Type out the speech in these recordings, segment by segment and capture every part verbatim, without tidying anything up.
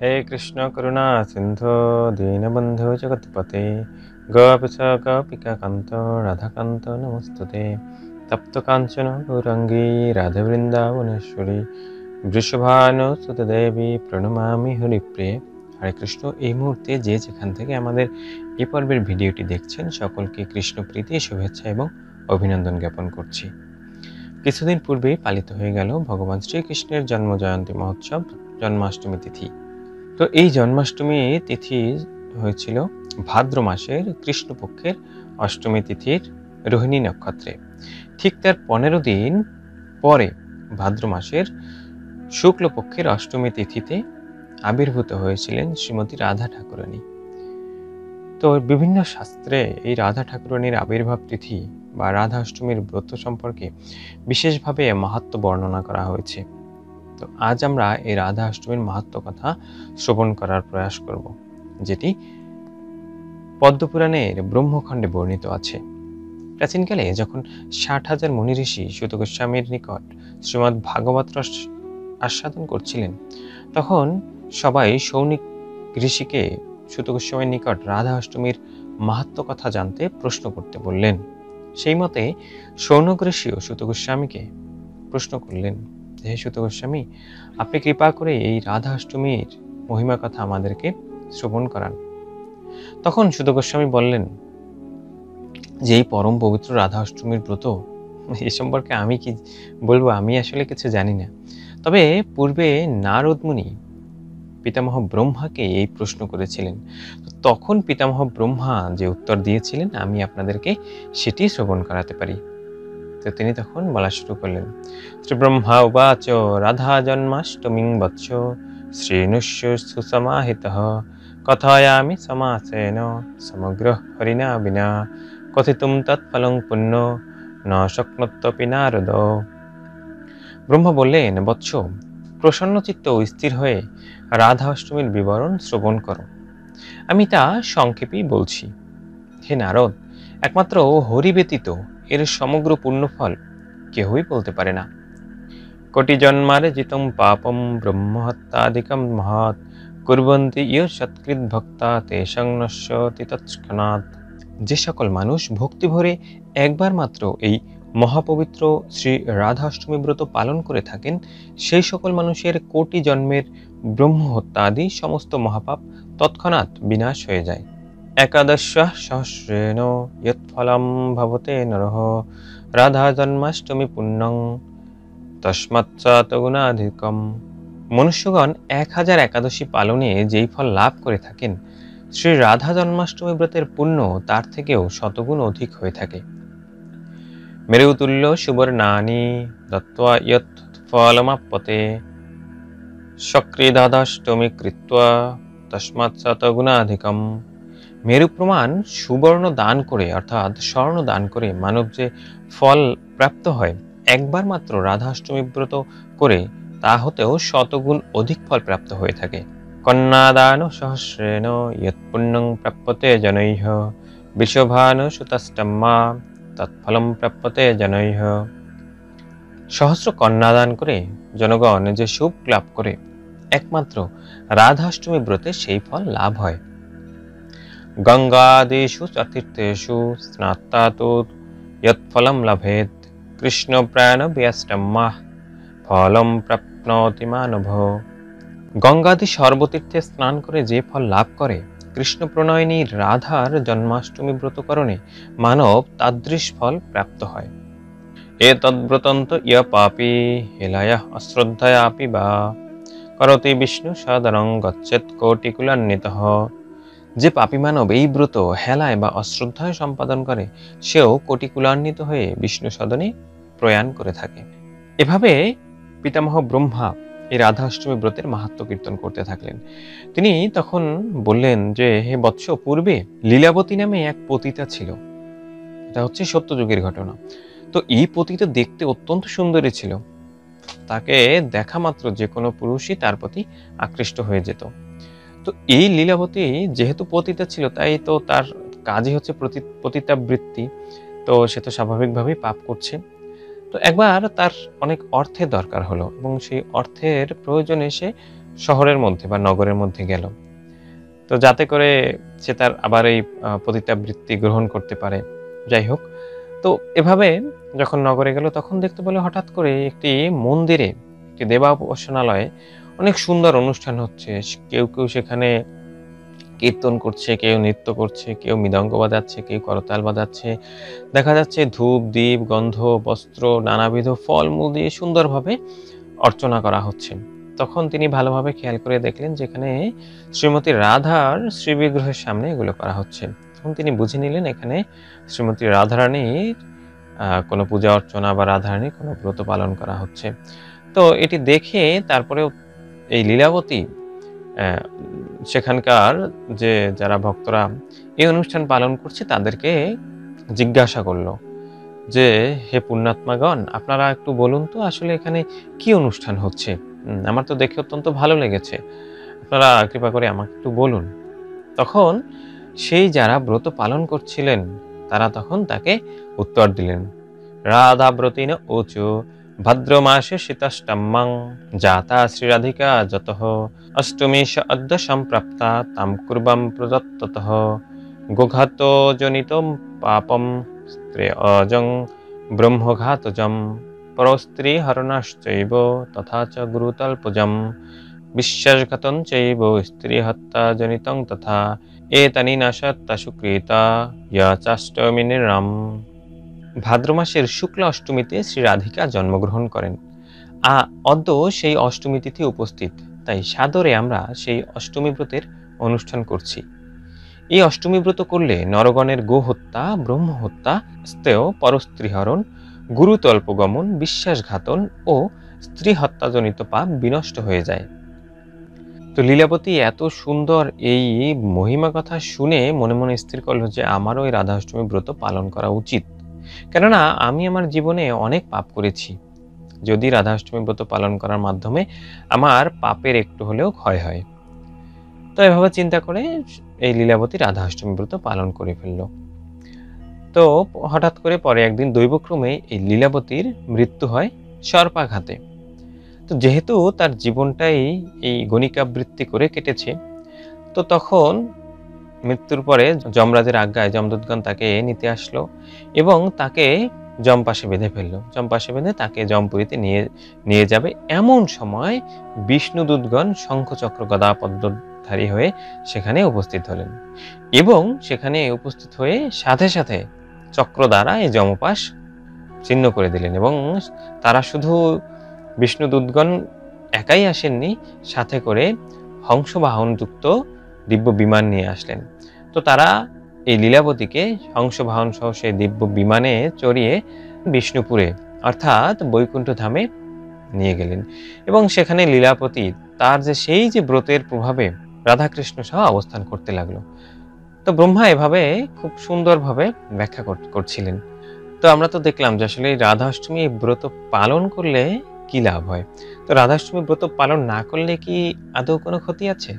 हे कृष्ण करुणा सिंधु दीनबंधु जगतपते गोपीश गोपिकाकांत राधाकांत नमस्तुते तप्त कांचन गौरांगी राधावृंदावनेश्वरी वृषभानुसुतदेवी प्रणमामि हरिप्रिय। हरे कृष्ण। এই মুহূর্তে যে যেখান থেকে আমাদের এই পর্বের ভিডিওটি দেখছেন সকলকে কৃষ্ণ প্রীতি শুভেচ্ছা এবং অভিনন্দন জ্ঞাপন করছি। কিছুদিন পূর্বেই পালিত হয়ে গেল ভগবান শ্রীকৃষ্ণের জন্ম জয়ন্তী মহোৎসব জন্মাষ্টমী তিথি। তো এই জন্মাষ্টমী তিথি হয়েছিল ভাদ্র মাসের কৃষ্ণপক্ষের অষ্টমী তিথির রোহিণী নক্ষত্রে। ঠিক তার পনেরো দিন পরে ভাদ্র মাসের শুক্লপক্ষের অষ্টমী তিথিতে আবির্ভূত হয়েছিলেন শ্রীমতী রাধা ঠাকুরানী। তো বিভিন্ন শাস্ত্রে এই রাধা ঠাকুরানীর আবির্ভাব তিথি বা রাধা অষ্টমীর ব্রত সম্পর্কে বিশেষভাবে মাহাত্ম্য বর্ণনা করা হয়েছে। তো আজ আমরা এই রাধা অষ্টমীর মাহাত্ম্য কথা শ্রবণ করার প্রয়াস করব, যেটি পদ্মপুরাণের ব্রহ্মখণ্ডে বর্ণিত আছে। প্রাচীনকালে যখন ষাট হাজার মুনি ঋষি সুত গোস্বামীর নিকট শ্রীমদ ভাগবত রস আস্বাদন করছিলেন, তখন সবাই সৌনিক ঋষিকে সুত গোস্বামীর নিকট রাধা অষ্টমীর মাহাত্ম্য কথা জানতে প্রশ্ন করতে বললেন। সেই মতে সৌনক ঋষি ও সুত গোস্বামীকে প্রশ্ন করলেন, হে সুত গোস্বামী, আপনি কৃপা করে এই রাধা অষ্টমীর মহিমা কথা আমাদেরকে শ্রবণ করান। তখন সুত গোস্বামী বললেন যে এই পরম পবিত্র রাধা অষ্টমীর ব্রত এ সম্পর্কে আমি কি বলবো, আমি আসলে কিছু জানি না। তবে পূর্বে নারদ মুনি পিতামহ ব্রহ্মাকে এই প্রশ্ন করেছিলেন, তখন পিতামহ ব্রহ্মা যে উত্তর দিয়েছিলেন আমি আপনাদেরকে সেটি শ্রবণ করাতে পারি। তো তিনি তখন বলা শুরু করলেন, শ্রী ব্রহ্মা উবাচ রাধা জন্মাষ্টমীং বৎস শ্রীনুষ্য সুসমাহিতঃ কথায়ামি সমাসেন সমগ্র হরিণা বিনা কথিতুম তৎফলং পুণ্য ন শক্নত্বপি নারদ। ব্রহ্মা বললেন, বৎস, প্রসন্নচিত্ত ও স্থির হয়ে রাধা অষ্টমীর বিবরণ শ্রবণ করো, আমি তা সংক্ষেপেই বলছি। হে নারদ, একমাত্র হরি ব্যতীত এর সমগ্র পুণ্যফল কেহই বলতে পারে না। কোটি জন্মারে জিতম পাপম ব্রহ্মহত্যাদিকম মহৎ কুর্বন্তি ইয় সৎকৃত ভক্তা তেষং নশ্যতি তৎক্ষণাৎ। যে সকল মানুষ ভক্তি ভরে একবার মাত্র এই মহাপবিত্র শ্রী রাধাষ্টমী ব্রত পালন করে থাকেন, সেই সকল মানুষের কোটি জন্মের ব্রহ্মহত্যা আদি সমস্ত মহাপাপ তৎক্ষণাৎ বিনাশ হয়ে যায়। একাদশ সহস্রেণ ইয়ৎফলম ভবতে নরহ রাধা জন্মাষ্টমী পুণ্যং তস্মাৎ শতগুণাধিকম। মনুষ্যগণ এক হাজার একাদশী পালনে যেই ফল লাভ করে থাকেন, শ্রী রাধা জন্মাষ্টমী ব্রতের পুণ্য তার থেকেও শতগুণ অধিক হয়ে থাকে। মেরুতুল্য সুবর্ণানি দত্ত্বা ইয়ৎ ফলমাপ্যতে সক্রিদাদাষ্টমী কৃত্বা তস্মাৎ শতগুণাধিকম। মেরু প্রমাণ সুবর্ণ দান করে অর্থাৎ স্বর্ণ দান করে মানব যে ফল প্রাপ্ত হয়, একবার মাত্র রাধাষ্টমী ব্রত করে তা হতেও শতগুণ অধিক ফল প্রাপ্ত হয়ে থাকে। কন্যাদান সহস্রেণ ইয়ৎ পুণ্যং প্রাপ্যতে জনৈঃ বিশোভান সুতাষ্টম্মা তৎফলম প্রাপ্যতে জনৈঃ। সহস্র কন্যাদান করে জনগণ যে সুখ লাভ করে, একমাত্র রাধাষ্টমী ব্রতে সেই ফল লাভ হয়। গঙ্গাদিষু চতীর্থেষু স্নাত্তাতো ইয়ৎফলম লভেত কৃষ্ণ প্রাণ বিয়াষ্টম্মা ফলম প্রাপ্নতি মানভ। গঙ্গাদি সর্বতীর্থে স্নান করে যে ফল লাভ করে, কৃষ্ণ প্রণয়িনী রাধার জন্মাষ্টমী ব্রতকরণে মানব তাদৃশ ফল প্রাপ্ত হয়। এ তদ্ব্রতন্ত ইয় পাপী হেলায়া অশ্রদ্ধায়াপি বা করতি বিষ্ণু সাদরং গচ্ছেৎ কৌটিকুলান্বিতঃ। যে পাপী মানব এই ব্রত হেলায় বা অশ্রদ্ধায় সম্পাদন করে, সেও কোটিকুলান্বিত হয়ে বিষ্ণু সদনে প্রয়াণ করে থাকে। এভাবে পিতামহ ব্রহ্মা এই রাধাষ্টমী ব্রতের মাহাত্ম্য কীর্তন করতে থাকলেন। তিনি তখন বললেন যে, হে বৎস, পূর্বে লীলাবতী নামে এক পতিতা ছিল। এটা হচ্ছে সত্যযুগের ঘটনা। তো এই পতিতা দেখতে অত্যন্ত সুন্দরী ছিল। তাকে দেখা মাত্র যে কোনো পুরুষই তার প্রতি আকৃষ্ট হয়ে যেত। তো এই লীলাবতী যেহেতু পতিতা ছিল, তাই তো তার কাজই হচ্ছে পতিতাবৃত্তি। তো সে তো স্বাভাবিকভাবেই পাপ করছে। তো একবার তার অনেক অর্থের দরকার হলো এবং সেই অর্থের প্রয়োজনে সে শহরের মধ্যে বা নগরের মধ্যে গেল, তো যাতে করে সে তার আবার এই পতিতাবৃত্তি গ্রহণ করতে পারে। যাই হোক, তো এভাবে যখন নগরে গেল তখন দেখতে পেল হঠাৎ করে একটি মন্দিরে, একটি দেবা উপাসনালয়ে অনেক সুন্দর অনুষ্ঠান হচ্ছে। কেউ কেউ সেখানে কীর্তন করছে, কেউ নৃত্য করছে, কেউ মৃদঙ্গ বাজাচ্ছে, কেউ করতাল বাজাচ্ছে। দেখা যাচ্ছে ধূপ দীপ গন্ধ বস্ত্র নানাবিধ ফলমূল দিয়ে সুন্দরভাবে অর্চনা করা হচ্ছে। তখন তিনি ভালোভাবে খেয়াল করে দেখলেন যেখানে শ্রীমতী রাধার শ্রীবিগ্রহের সামনে এগুলো করা হচ্ছে। তখন তিনি বুঝে নিলেন এখানে শ্রীমতী রাধারানীর কোনো পূজা অর্চনা বা রাধারানীর কোনো ব্রত পালন করা হচ্ছে। তো এটি দেখে তারপরে এই লীলাবতী সেখানকার যে যারা ভক্তরা এই অনুষ্ঠান পালন করছে তাদেরকে জিজ্ঞাসা করলো যে, হে পুণ্যাত্মাগণ, আপনারা একটু বলুন তো আসলে এখানে কি অনুষ্ঠান হচ্ছে? আমার তো দেখে অত্যন্ত ভালো লেগেছে, আপনারা কৃপা করে আমাকে একটু বলুন। তখন সেই যারা ব্রত পালন করছিলেন তারা তখন তাকে উত্তর দিলেন, রাধা ব্রতিন ওচো ভদ্র মাসে শীতাষ্টম্যাং জাতা শ্রীরাধিকা যতঃ অষ্টমীশ অদ্য সম্প্রাপ্তা তাম কুর্বাম প্রদত্ততঃ গোঘাত জনিত পাপম স্ত্রেয়জং ব্রহ্মঘাতজম পরস্ত্রী হরণাশ্চৈব তথা চ গুরুতল্পজম বিশ্বাসঘাতং চৈব স্ত্রী হত্যা জনিতং তথা এতানি নাশত্তাসুকৃতা ইয়া চাষ্টমী নিরাম। ভাদ্র মাসের শুক্লা অষ্টমীতে শ্রী রাধিকা জন্মগ্রহণ করেন, আ অদ্য সেই অষ্টমী তিথি উপস্থিত। তাই সাদরে আমরা সেই অষ্টমী ব্রতের অনুষ্ঠান করছি। এই অষ্টমী ব্রত করলে নরগণের গো হত্যা, ব্রহ্ম হত্যা, স্তেয় পরস্ত্রীহরণ, গুরুতল্পগমন, বিশ্বাসঘাতন ও স্ত্রী হত্যাজনিত পাপ বিনষ্ট হয়ে যায়। তো লীলাবতী এত সুন্দর এই মহিমা কথা শুনে মনে মনে স্থির করল যে আমারও এই রাধাষ্টমী ব্রত পালন করা উচিত, কেননা আমি আমার জীবনে অনেক পাপ করেছি। যদি রাধাষ্টমী ব্রত পালন করার মাধ্যমে আমার পাপের একটু হলেও ক্ষয় হয়। তো এভাবে চিন্তা করে এই লীলাবতী রাধাষ্টমী ব্রত পালন করে ফেলল। তো হঠাৎ করে পরে একদিন দৈবক্রমে এই লীলাবতীর মৃত্যু হয় সর্পাঘাতে। তো যেহেতু তার জীবনটাই এই গণিকাবৃত্তি করে কেটেছে, তো তখন মৃত্যুর পরে যমরাজের আজ্ঞায় যমদূতগণ তাকে নিতে আসলো এবং তাকে যমপাশে বেঁধে ফেললো। যমপাশে বেঁধে তাকে যমপুরীতে নিয়ে নিয়ে যাবে, এমন সময় বিষ্ণুদূতগণ শঙ্খচক্র গদা পদ্মধারী হয়ে সেখানে উপস্থিত হলেন এবং সেখানে উপস্থিত হয়ে সাথে সাথে চক্র দ্বারা এই যমপাশ ছিন্ন করে দিলেন। এবং তারা শুধু বিষ্ণুদূতগণ একাই আসেননি, সাথে করে হংসবাহনযুক্ত দিব্য বিমান নিয়ে আসলেন। তো তারা এই লীলাবতীকে হংসবাহন সহ সেই দিব্য বিমানে চড়িয়ে বিষ্ণুপুরে অর্থাৎ বৈকুণ্ঠ ধামে নিয়ে গেলেন। এবং সেখানে লীলাবতী তার যে সেই যে ব্রতের প্রভাবে রাধাকৃষ্ণ সহ অবস্থান করতে লাগলো। তো ব্রহ্মা এভাবে খুব সুন্দরভাবে ব্যাখ্যা করছিলেন। তো আমরা তো দেখলাম যে আসলে রাধাষ্টমী ব্রত পালন করলে কি লাভ হয়। তো রাধাষ্টমী ব্রত পালন না করলে কি আদৌ কোনো ক্ষতি আছে?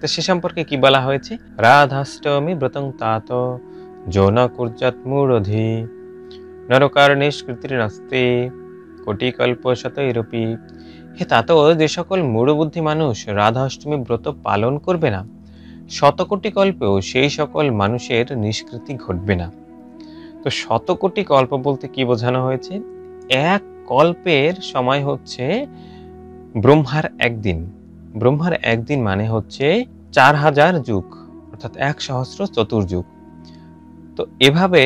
তো সে সম্পর্কে কি বলা হয়েছে? রাধাষ্টমী ব্রতং তাত যো ন কুর্যাৎ মূঢ়ধী নরকারণেষ্কৃতিরস্তে কোটিকল্প শতৈরূপী। হে তাত, যে সকল মূঢ়বুদ্ধি মানুষ রাধাষ্টমী ব্রত পালন করবে না, শতকোটি কল্পেও সেই সকল মানুষের নিষ্কৃতি ঘটবে না। তো শতকোটি কল্প বলতে কি বোঝানো হয়েছে? এক কল্পের সময় হচ্ছে ব্রহ্মার একদিন। ব্রহ্মার একদিন মানে হচ্ছে চার হাজার যুগ, অর্থাৎ এক সহস্র চতুর্যুগ। তো এভাবে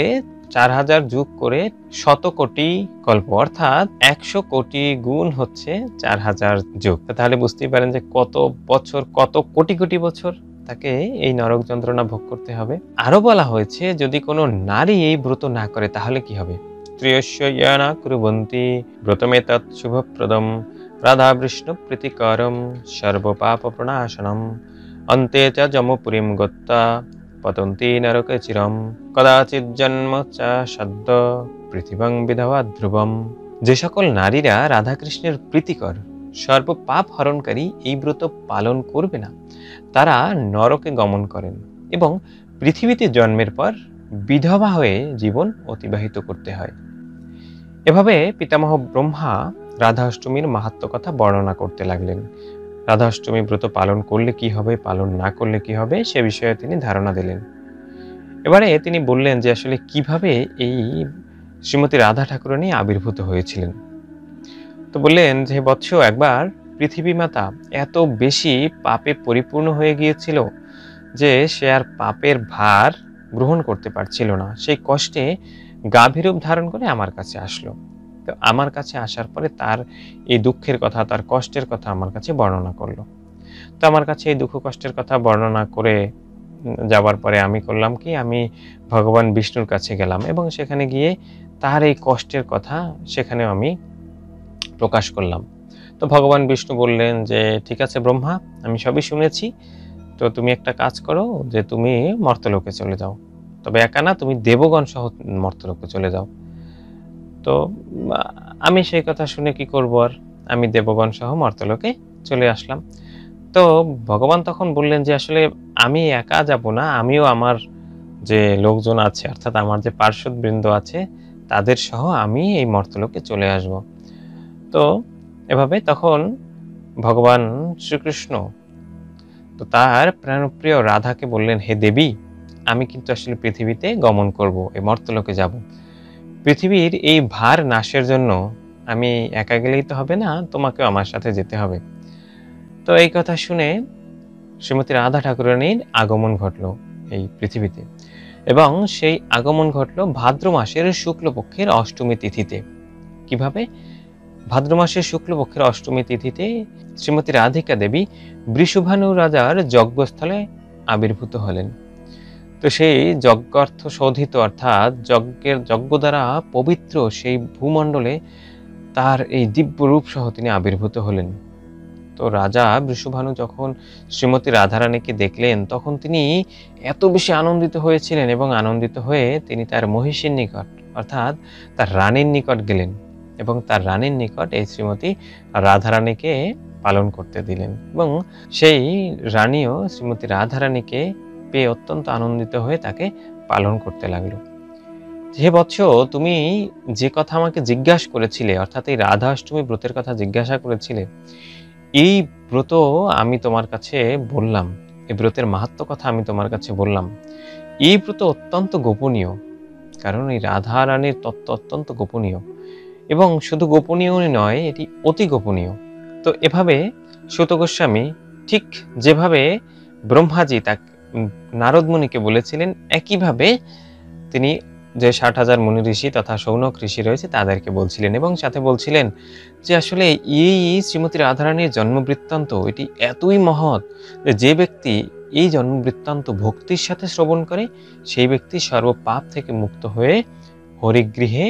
চার হাজার যুগ করে শতকোটি কল্প, অর্থাৎ একশো কোটি গুণ হচ্ছে চার হাজার যুগ। তাহলে বুঝতেই পারেন যে কত বছর, কত কোটি কোটি বছর তাকে এই নরক যন্ত্রণা ভোগ করতে হবে। আরো বলা হয়েছে যদি কোনো নারী এই ব্রত না করে তাহলে কি হবে? ত্রয়স্য ইয়ানা কুরবন্তি ব্রতমেতৎ শুভপ্রদম রাধা বিষ্ণু প্রীতিকরম সর্বপাপ প্রণাশনম অন্তে চ যমপুরীম গত্বা পতন্তি নরকে চিরম কদাচিৎ জন্ম চা সদ্য পৃথিবং বিধবা ধ্রুবম। যে সকল নারীরা রাধাকৃষ্ণের প্রীতিকর, সর্বপাপ হরণকারী এই ব্রত পালন করবে না, তারা নরকে গমন করেন এবং পৃথিবীতে জন্মের পর বিধবা হয়ে জীবন অতিবাহিত করতে হয়। এভাবে পিতামহ ব্রহ্মা রাধাষ্টমীর মাহাত্ম্য কথা বর্ণনা করতে লাগলেন। রাধাষ্টমী ব্রত পালন করলে কি হবে, পালন না করলে কি হবে, সে বিষয়ে তিনি ধারণা দিলেন। এবারে তিনি বললেন যে আসলে কিভাবে এই শ্রীমতী রাধা ঠাকুরানী আবির্ভূত হয়েছিলেন। তো বললেন যে বৎস, একবার পৃথিবী মাতা এত বেশি পাপে পরিপূর্ণ হয়ে গিয়েছিল যে সে আর পাপের ভার গ্রহণ করতে পারছিল না। সেই কষ্টে গাভীরূপ ধারণ করে আমার কাছে আসলো। তো আমার কাছে আসার পরে তার এই দুঃখের কথা, তার কষ্টের কথা আমার কাছে বর্ণনা করলো। তো আমার কাছে এই দুঃখ কষ্টের কথা বর্ণনা করে যাবার পরে আমি করলাম কি, আমি ভগবান বিষ্ণুর কাছে গেলাম এবং সেখানে গিয়ে তার এই কষ্টের কথা সেখানেও আমি প্রকাশ করলাম। তো ভগবান বিষ্ণু বললেন যে ঠিক আছে ব্রহ্মা, আমি সবই শুনেছি, তো তুমি একটা কাজ করো যে তুমি মর্তলোকে চলে যাও, তবে একা না, তুমি দেবগণ সহ মর্তলোকে চলে যাও। তো আমি সেই কথা শুনে কি করব, আর আমি দেবগণ সহ মর্তলোকে চলে আসলাম। তো ভগবান তখন বললেন যে আসলে আমি একা যাব না, আমিও আমার যে লোকজন আছে অর্থাৎ আমার যে পার্শ্ববৃন্দ আছে তাদের সহ আমি এই মর্তলোকে চলে আসব। তো এভাবে তখন ভগবান শ্রীকৃষ্ণ তো তার প্রাণপ্রিয় রাধাকে বললেন, হে দেবী, আমি কিন্তু আসলে পৃথিবীতে গমন করব, এই মর্তলোকে যাব। পৃথিবীর এই ভার নাশের জন্য আমি একা গেলেই তো হবে না, তোমাকেও আমার সাথে যেতে হবে। তো এই কথা শুনে শ্রীমতী রাধা ঠাকুরানীর আগমন ঘটল এই পৃথিবীতে, এবং সেই আগমন ঘটল ভাদ্র মাসের শুক্লপক্ষের অষ্টমী তিথিতে। কিভাবে? ভাদ্র মাসের শুক্লপক্ষের অষ্টমী তিথিতে শ্রীমতী রাধিকা দেবী বৃষভানু রাজার যজ্ঞস্থলে আবির্ভূত হলেন। তো সেই যজ্ঞার্থ শোধিত অর্থাৎ যজ্ঞের যজ্ঞ দ্বারা পবিত্র সেই ভূমণ্ডলে তার এই দিব্য রূপ সহ তিনি আবির্ভূত হলেন। তো রাজা বৃষভানু যখন শ্রীমতী রাধারানীকে দেখলেন তখন তিনি এত বেশি আনন্দিত হয়েছিলেন, এবং আনন্দিত হয়ে তিনি তার মহিষীর নিকট অর্থাৎ তার রানীর নিকট গেলেন এবং তার রানীর নিকট এই শ্রীমতী রাধারানীকে পালন করতে দিলেন। এবং সেই রানীও শ্রীমতী রাধারানীকে পেয়ে অত্যন্ত আনন্দিত হয়ে তাকে পালন করতে লাগলো। হে বৎস, তুমি যে কথা আমাকে জিজ্ঞাসা করেছিলে অর্থাৎ এই রাধাষ্টমী ব্রতের কথা জিজ্ঞাসা করেছিলে, এই ব্রত আমি তোমার কাছে বললাম, এই ব্রতের মাহাত্ম্য কথা আমি তোমার কাছে বললাম। এই ব্রত অত্যন্ত গোপনীয়, কারণ এই রাধা রানীর তত্ত্ব অত্যন্ত গোপনীয়, এবং শুধু গোপনীয় নয়, এটি অতি গোপনীয়। তো এভাবে সুত গোস্বামী ঠিক যেভাবে ব্রহ্মাজি তাকে নারদ মুনিকে বলেছিলেন, একইভাবে তিনি যে ষাট হাজার মুনি ঋষি তথা শৌনক ঋষি রয়েছে তাদেরকে বলছিলেন, এবং সাথে বলছিলেন যে আসলে এই শ্রীমতী রাধারানীর জন্মবৃত্তান্ত এটি এতই মহৎ যে ব্যক্তি এই জন্মবৃত্তান্ত ভক্তির সাথে শ্রবণ করে সেই ব্যক্তি সর্বপাপ থেকে মুক্ত হয়ে হরিগৃহে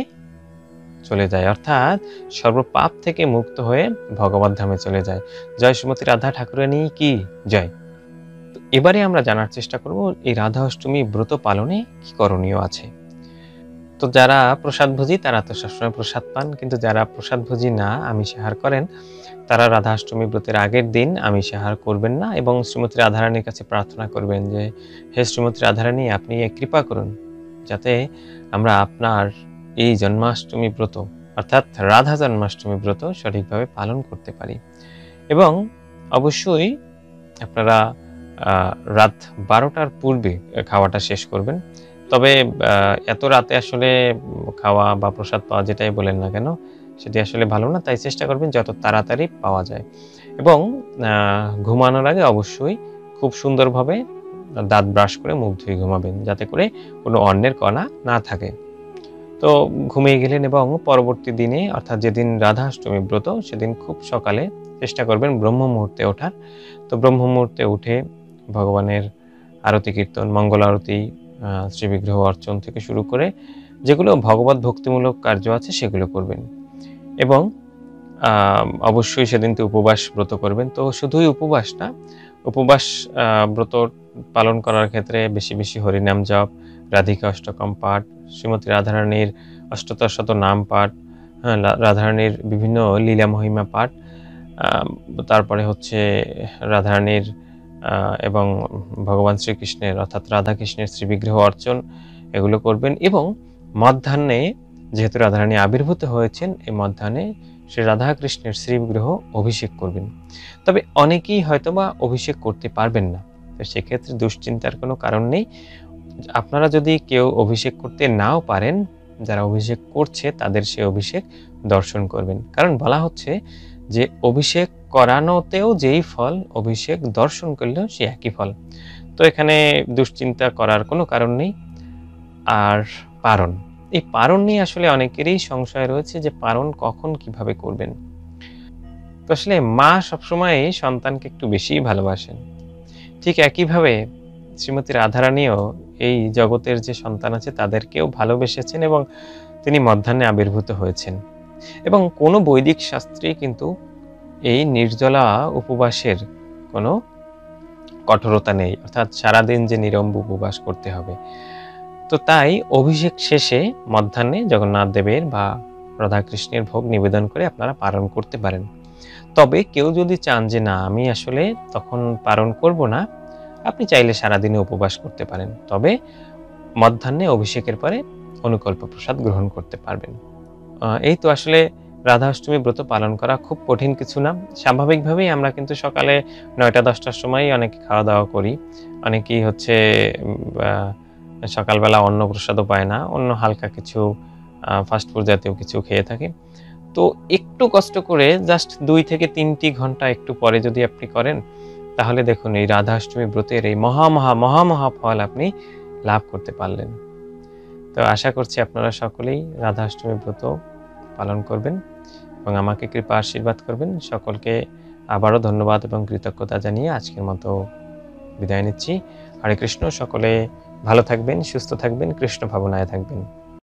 চলে যায়, অর্থাৎ সর্বপাপ থেকে মুক্ত হয়ে ভগবত ধামে চলে যায়। জয় শ্রীমতী রাধা ঠাকুরানী কি জয়। এবারে আমরা জানার চেষ্টা করব এই রাধাষ্টমী ব্রত পালনে কি করণীয় আছে। তো যারা প্রসাদভোজী তারা তো সবসময় প্রসাদ পান, কিন্তু যারা প্রসাদভোজী না আমিষাহার করেন তারা রাধাষ্টমী ব্রতের আগের দিন আমিষাহার করবেন না, এবং শ্রীমতী রাধারানীর কাছে প্রার্থনা করবেন যে হে শ্রীমতী রাধারানী, আপনি কৃপা করুন যাতে আমরা আপনার এই জন্মাষ্টমী ব্রত অর্থাৎ রাধা জন্মাষ্টমী ব্রত সঠিকভাবে পালন করতে পারি। এবং অবশ্যই আপনারা রাত বারোটার পূর্বে খাওয়াটা শেষ করবেন, তবে এত রাতে আসলে খাওয়া বা প্রসাদ পাওয়া যেটাই বলেন না কেন সেটি আসলে ভালো না, তাই চেষ্টা করবেন যত তাড়াতাড়ি পাওয়া যায়। এবং ঘুমানোর আগে অবশ্যই খুব সুন্দরভাবে দাঁত ব্রাশ করে মুখ ধুয়ে ঘুমাবেন, যাতে করে কোনো অন্যের কণা না থাকে। তো ঘুমিয়ে গেলেন, এবং পরবর্তী দিনে অর্থাৎ যেদিন রাধাষ্টমী ব্রত সেদিন খুব সকালে চেষ্টা করবেন ব্রহ্ম মুহূর্তে ওঠার। তো ব্রহ্ম মুহূর্তে উঠে ভগবানের আরতি কীর্তন, মঙ্গল আরতি, শ্রীবিগ্রহ অর্চন থেকে শুরু করে যেগুলো ভগবত ভক্তিমূলক কার্য আছে সেগুলো করবেন, এবং অবশ্যই সেদিন তো উপবাস ব্রত করবেন। তো শুধুই উপবাস না, উপবাস ব্রত পালন করার ক্ষেত্রে বেশি বেশি হরিনাম জপ, রাধিকা অষ্টকম পাঠ, শ্রীমতী রাধারানীর অষ্টাদশ শত নাম পাঠ, হ্যাঁ রাধারানীর বিভিন্ন লীলা মহিমা পাঠ, তারপরে হচ্ছে রাধারানীর এবং ভগবান শ্রীকৃষ্ণের অর্থাৎ রাধাকৃষ্ণের শ্রীবিগ্রহ অর্চন, এগুলো করবেন। এবং মধ্যাহ্নে যেহেতু রাধারানী আবির্ভূত হয়েছেন, এই মধ্যাহ্নে श्री राधा कृष्णेर श्रीविग्रह अभिषेक करबेन। तबे अनेकेई हयतोबा अभिषेक करते पारबेन ना, तो सेई क्षेत्रे दुश्चिंतार कोनो कारण नेई। आपनारा जदि केउ अभिषेक करते नाओ पारेन, যারা অভিষেক করছে তাদের সেই অভিষেক দর্শন করবেন। কারণ বলা হচ্ছে যে অভিষেক করানোতেও যেই ফল অভিষেক দর্শন করলেও সেই একই ফল। তো এখানে দুশ্চিন্তা করার কোনো কারণ নেই। আর পারণ, এই পারণ নিয়ে আসলে অনেকেরই সংশয় রয়েছে যে পারণ কখন কিভাবে করবেন। তো আসলে মা সবসময় সন্তানকে একটু বেশি ভালোবাসেন, ঠিক একইভাবে শ্রীমতী রাধারানীও এই জগতের যে সন্তান আছে তাদেরকেও ভালোবেসেছেন এবং তিনি মধ্যাহ্নে আবির্ভূত হয়েছেন। এবং কোনো বৈদিক শাস্ত্রে কিন্তু এই নির্জলা উপবাসের কোনো কঠোরতা নেই, অর্থাৎ সারাদিন যে নিরম্ব উপবাস করতে হবে। তো তাই অভিষেক শেষে মধ্যাহ্নে জগন্নাথ দেবের বা রাধাকৃষ্ণের ভোগ নিবেদন করে আপনারা পালন করতে পারেন। তবে কেউ যদি চান যে না আমি আসলে তখন পালন করব না, আপনি চাইলে সারাদিনে উপবাস করতে পারেন, তবে মধ্যাহ্নে অভিষেকের পরে অনুকল্প প্রসাদ গ্রহণ করতে পারবেন। এই তো আসলে রাধাষ্টমী ব্রত পালন করা খুব কঠিন কিছু না। স্বাভাবিকভাবেই আমরা কিন্তু সকালে নয়টা দশটার সময় অনেকে খাওয়া দাওয়া করি, অনেকেই হচ্ছে সকালবেলা অন্ন প্রসাদও পায় না, অন্য হালকা কিছু ফাস্টফুড জাতীয় কিছু খেয়ে থাকে। তো একটু কষ্ট করে জাস্ট দুই থেকে তিনটি ঘন্টা একটু পরে যদি আপনি করেন, তাহলে দেখুন এই রাধাষ্টমী ব্রতের এই মহা মহা মহা মহা ফল আপনি লাভ করতে পারলেন। তো আশা করছি আপনারা সকলেই রাধাষ্টমী ব্রত পালন করবেন এবং আমাকে কৃপা আশীর্বাদ করবেন। সকলকে আবারও ধন্যবাদ এবং কৃতজ্ঞতা জানিয়ে আজকের মতো বিদায় নিচ্ছি। হরে কৃষ্ণ। সকলে ভালো থাকবেন, সুস্থ থাকবেন, কৃষ্ণ ভাবনায় থাকবেন।